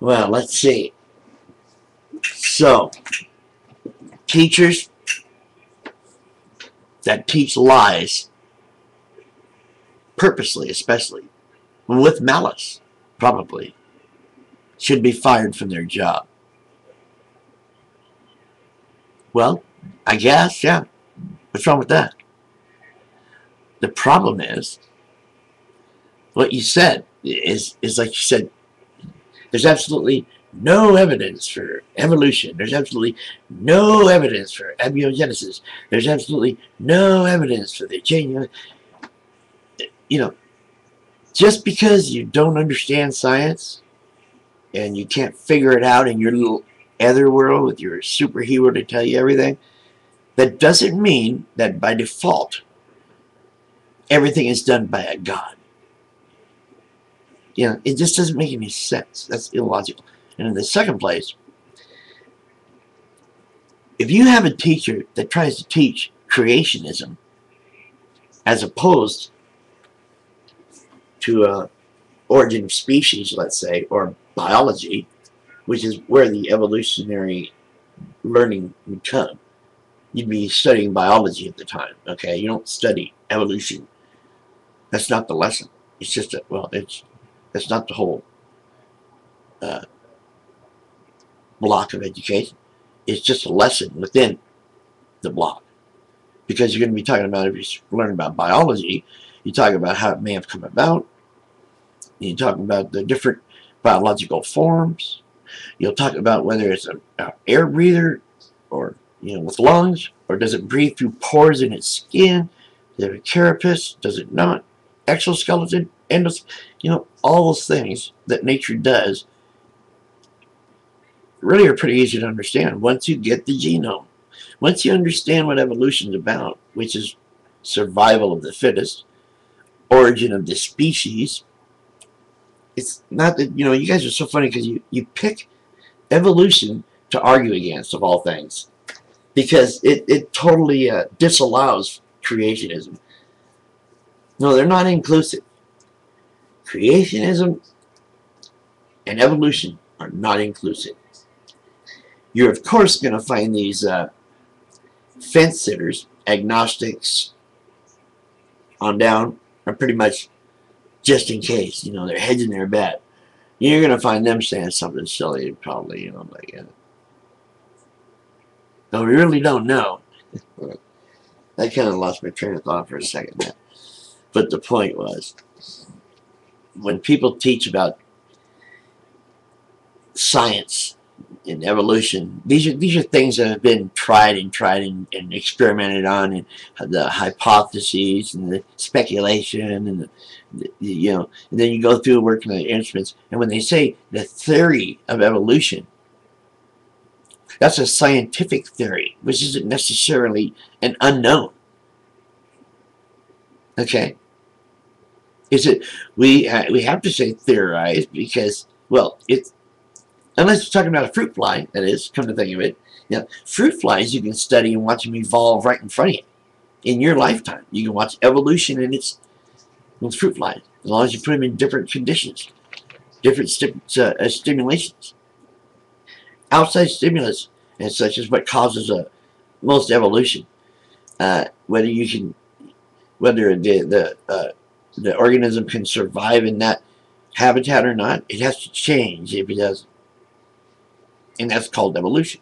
Well, let's see. So, teachers that teach lies, purposely especially, with malice probably, should be fired from their job. Well, I guess, yeah. What's wrong with that? The problem is, what you said is like you said, there's absolutely no evidence for evolution. There's absolutely no evidence for abiogenesis. There's absolutely no evidence for the change. You know, just because you don't understand science and you can't figure it out in your little other world with your superhero to tell you everything, that doesn't mean that by default everything is done by a god. You know, it just doesn't make any sense. That's illogical. And in the second place, if you have a teacher that tries to teach creationism as opposed to origin of species, let's say, or biology, which is where the evolutionary learning would come. You'd be studying biology at the time, okay? You don't study evolution. That's not the lesson. It's just that, well, that's not the whole block of education. It's just a lesson within the block. Because you're going to be talking about, if you learn about biology, you talk about how it may have come about. You talk about the different biological forms. You'll talk about whether it's an air breather, or, you know, with lungs, or does it breathe through pores in its skin? Does it have a carapace? Does it not? Exoskeleton? You know, all those things that nature does really are pretty easy to understand once you get the genome. Once you understand what evolution is about, which is survival of the fittest, origin of the species. It's not that, you know, you guys are so funny because you pick evolution to argue against, of all things, because it totally disallows creationism. No, they're not inclusive. Creationism and evolution are not inclusive. You're, of course, going to find these fence sitters, agnostics, on down, are pretty much just in case, you know, they're hedging their bet. You're going to find them saying something silly, probably, you know, like, no, we really don't know. I kind of lost my train of thought for a second there. But the point was, when people teach about science and evolution, these are things that have been tried and tried and experimented on, and the hypotheses and the speculation and the you know, and then you go through working on the instruments, and when they say the theory of evolution, that's a scientific theory, which isn't necessarily an unknown. Okay, is it? We have to say theorize because, well, it's. Unless you're talking about a fruit fly, that is, come to think of it. You know, fruit flies you can study and watch them evolve right in front of you. In your lifetime, you can watch evolution in its fruit flies, as long as you put them in different conditions, different stimulations. Outside stimulus, and such, is what causes most evolution. Whether the organism can survive in that habitat or not, it has to change if it doesn't. And that's called evolution.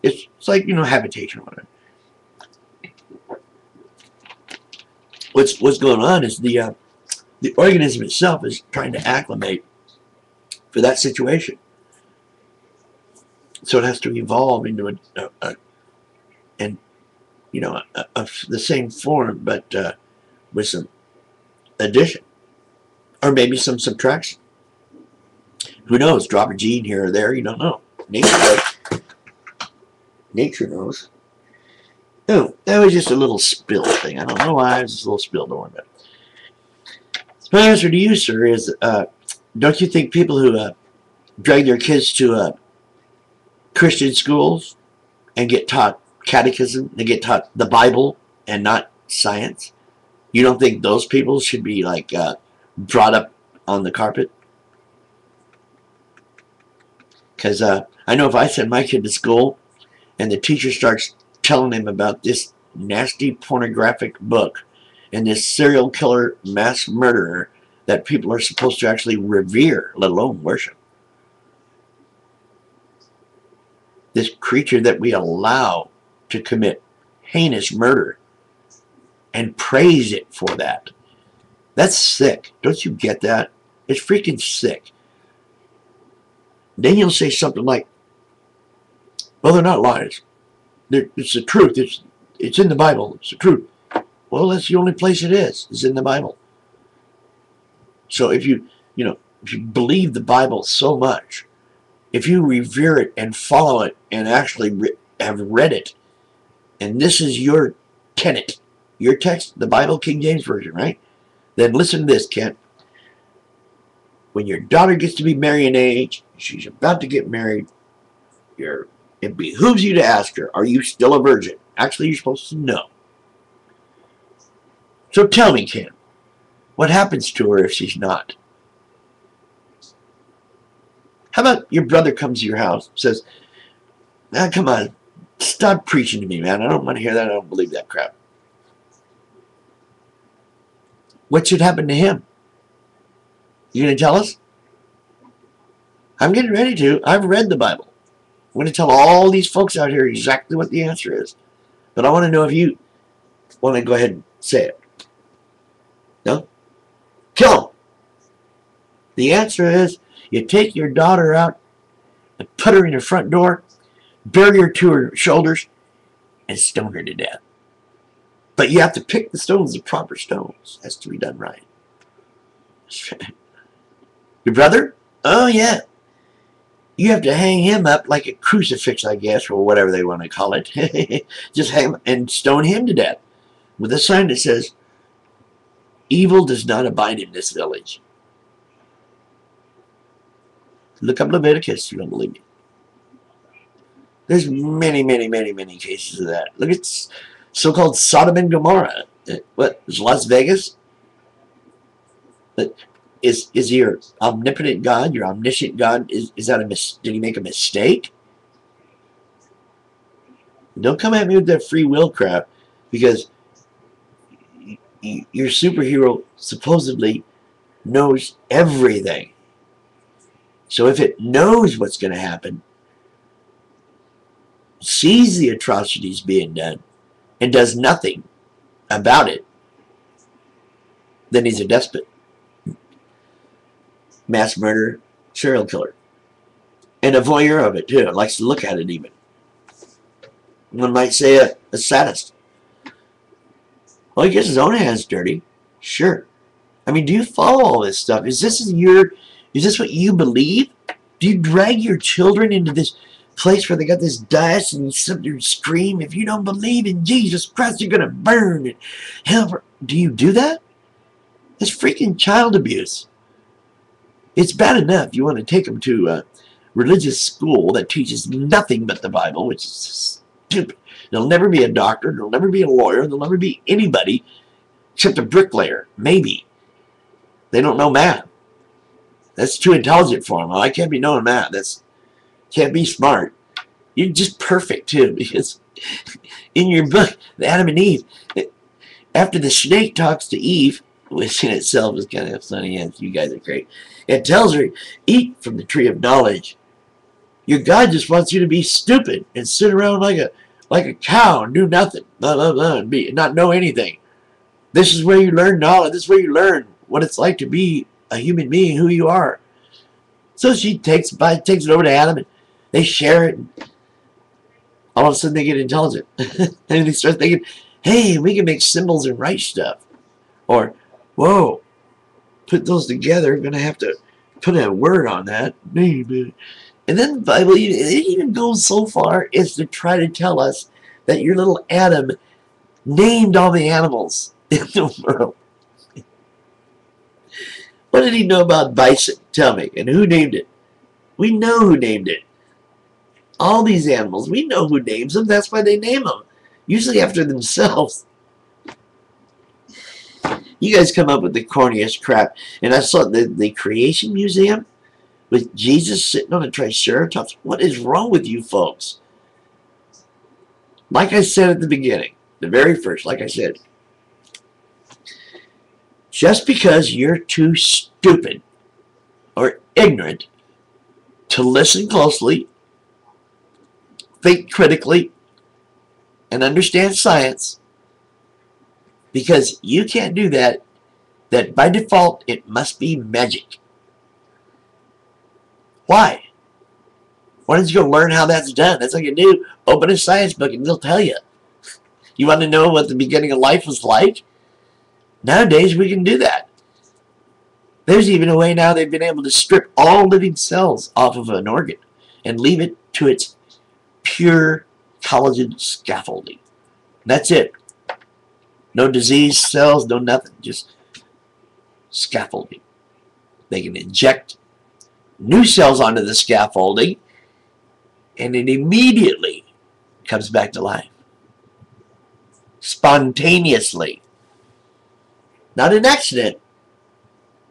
It's like, you know, habitation or whatever. What's going on is the organism itself is trying to acclimate for that situation. So it has to evolve into the same form, but with some addition or maybe some subtraction. Who knows? Drop a gene here or there. You don't know. Nature knows. Nature knows. Oh, that was just a little spill thing. I don't know why. It was just a little spill. Don't worry about it. My answer to you, sir, is don't you think people who drag their kids to Christian schools and get taught catechism, they get taught the Bible and not science, you don't think those people should be, like, brought up on the carpet? Because I know if I send my kid to school and the teacher starts telling him about this nasty pornographic book and this serial killer mass murderer that people are supposed to actually revere, let alone worship. This creature that we allow to commit heinous murder and praise it for that. That's sick. Don't you get that? It's freaking sick. Then you'll say something like, well, they're not lies. It's the truth. It's in the Bible. It's the truth. Well, that's the only place it is. It's in the Bible. So if you believe the Bible so much, if you revere it and follow it and actually have read it, and this is your tenet, your text, the Bible, King James Version, right? Then listen to this, Kent. When your daughter gets to be marrying age, she's about to get married, it behooves you to ask her, are you still a virgin? Actually, you're supposed to know. So tell me, Kent, what happens to her if she's not? How about your brother comes to your house and says, ah, come on, stop preaching to me, man. I don't want to hear that. I don't believe that crap. What should happen to him? You going to tell us? I'm getting ready to. I've read the Bible. I'm going to tell all these folks out here exactly what the answer is. But I want to know if you want to go ahead and say it. No? Kill them. The answer is you take your daughter out and put her in your front door, bury her to her shoulders, and stone her to death. But you have to pick the stones, the proper stones. That's to be done right. Your brother? Oh, yeah. You have to hang him up like a crucifix, I guess, or whatever they want to call it. Just hang him and stone him to death with a sign that says, evil does not abide in this village. Look up Leviticus, you don't believe me. There's many, many, many, many cases of that. Look at so-called Sodom and Gomorrah. What, is Las Vegas? Is your omnipotent God, your omniscient God, is that a did he make a mistake? Don't come at me with that free will crap, because your superhero supposedly knows everything. So if it knows what's going to happen, sees the atrocities being done, and does nothing about it, then he's a despot. Mass murderer, serial killer. And a voyeur of it, too. Likes to look at it, even. One might say a sadist. Well, he gets his own hands dirty. Sure. I mean, do you follow all this stuff? Is this what you believe? Do you drag your children into this place where they got this diet and something scream, if you don't believe in Jesus Christ, you're going to burn and hell for... Do you do that? That's freaking child abuse. It's bad enough you want to take them to a religious school that teaches nothing but the Bible, which is stupid. They'll never be a doctor. They'll never be a lawyer. They'll never be anybody except a bricklayer, maybe. They don't know math. That's too intelligent for them. Oh, I can't be knowing math. That's can't be smart. You're just perfect, too, because in your book, Adam and Eve, after the snake talks to Eve, which in itself is kind of funny, and you guys are great. It tells her, eat from the tree of knowledge. Your God just wants you to be stupid and sit around like a cow and do nothing, blah, blah, blah, and not know anything. This is where you learn knowledge. This is where you learn what it's like to be a human being, who you are. So she takes it over to Adam, and they share it. And all of a sudden, they get intelligent. And they start thinking, hey, we can make symbols and write stuff. Or, whoa, put those together. I'm going to have to put a word on that. Maybe. And then the Bible, it even goes so far as to try to tell us that your little Adam named all the animals in the world. What did he know about bison? Tell me. And who named it? We know who named it. All these animals, we know who names them. That's why they name them. Usually after themselves. You guys come up with the corniest crap. And I saw the Creation Museum with Jesus sitting on a triceratops. What is wrong with you folks? Like I said at the beginning, the very first, like I said, just because you're too stupid or ignorant to listen closely, think critically, and understand science, because you can't do that, that by default it must be magic. Why? Why don't you go learn how that's done? That's all you do. Open a science book and they'll tell you. You want to know what the beginning of life was like? Nowadays we can do that. There's even a way now they've been able to strip all living cells off of an organ and leave it to its pure collagen scaffolding. That's it. No disease cells, no nothing. Just scaffolding. They can inject new cells onto the scaffolding and it immediately comes back to life. Spontaneously. Not an accident,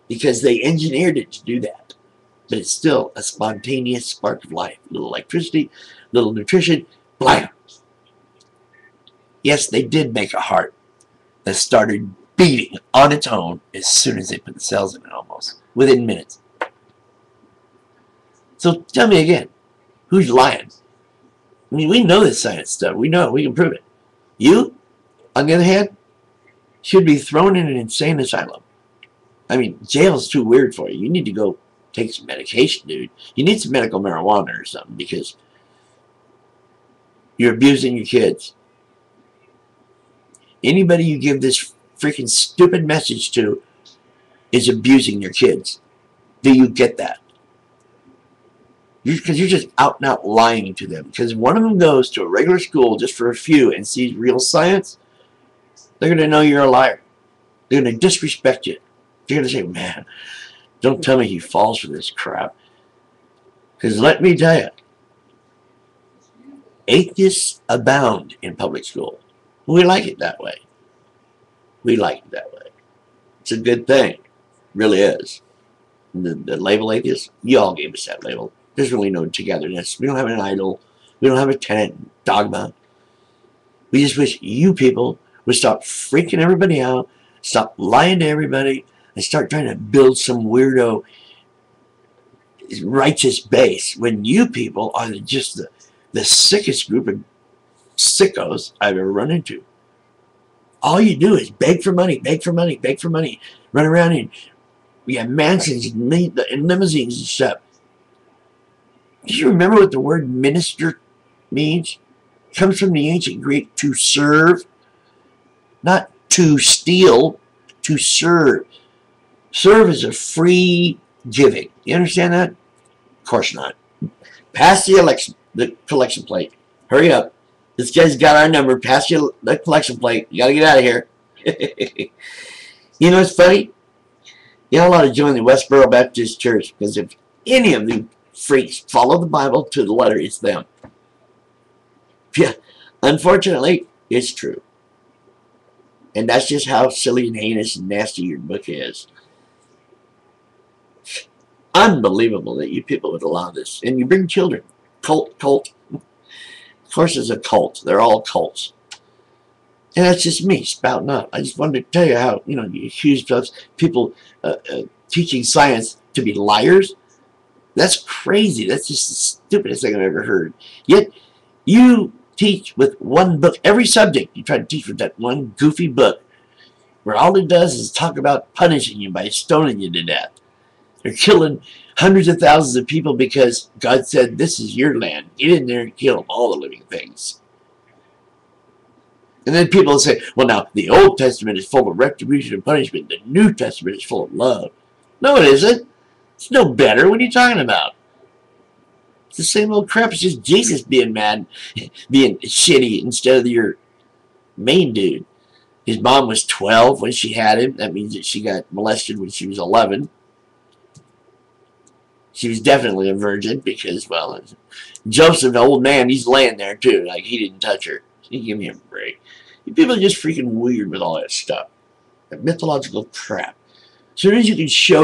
because they engineered it to do that. But it's still a spontaneous spark of life. A little electricity, a little nutrition, blam. Yes, they did make a heart that started beating on its own as soon as they put the cells in it, almost within minutes. So tell me again, who's lying? I mean, we know this science stuff. We know it. We can prove it. You, on the other hand, should be thrown in an insane asylum. I mean, jail's too weird for you. You need to go take some medication, dude. You need some medical marijuana or something, because you're abusing your kids. Anybody you give this freaking stupid message to is abusing your kids. Do you get that? Because you're just out and out lying to them. Because if one of them goes to a regular school just for a few and sees real science, they're going to know you're a liar. They're going to disrespect you. They're going to say, man, don't tell me he falls for this crap. Because let me tell you, atheists abound in public school. We like it that way. We like it that way. It's a good thing. It really is. The label atheists, you all gave us that label. There's really no togetherness. We don't have an idol. We don't have a tenant dogma. We just wish you people would stop freaking everybody out, stop lying to everybody, and start trying to build some weirdo righteous base, when you people are just the sickest group of sickos I've ever run into. All you do is beg for money, beg for money, beg for money. Run around and we have mansions and limousines and stuff. Do you remember what the word minister means? It comes from the ancient Greek to serve, not to steal, to serve. Serve is a free giving. You understand that? Of course not. Pass the collection plate. Hurry up. This guy's got our number. Pass the collection plate. You got to get out of here. You know what's funny? You're not allowed to join the Westboro Baptist Church, because if any of the freaks follow the Bible to the letter, it's them. Yeah, unfortunately, it's true. And that's just how silly and heinous and nasty your book is. Unbelievable that you people would allow this. And you bring children. Cult. Of course it's a cult. They're all cults. And that's just me spouting up. I just wanted to tell you how, you know, you accuse people teaching science to be liars. That's crazy. That's just the stupidest thing I've ever heard. Yet, you teach with one book. Every subject you try to teach with that one goofy book, where all it does is talk about punishing you by stoning you to death. They're killing hundreds of thousands of people because God said, this is your land. Get in there and kill all the living things. And then people say, well, now, the Old Testament is full of retribution and punishment. The New Testament is full of love. No, it isn't. It's no better. What are you talking about? It's the same old crap. It's just Jesus being mad, being shitty instead of your main dude. His mom was 12 when she had him. That means that she got molested when she was 11. She was definitely a virgin because, well, Joseph, the old man, he's laying there too. Like, he didn't touch her. He gave me a break. You people are just freaking weird with all that stuff. That mythological crap. As soon as you can show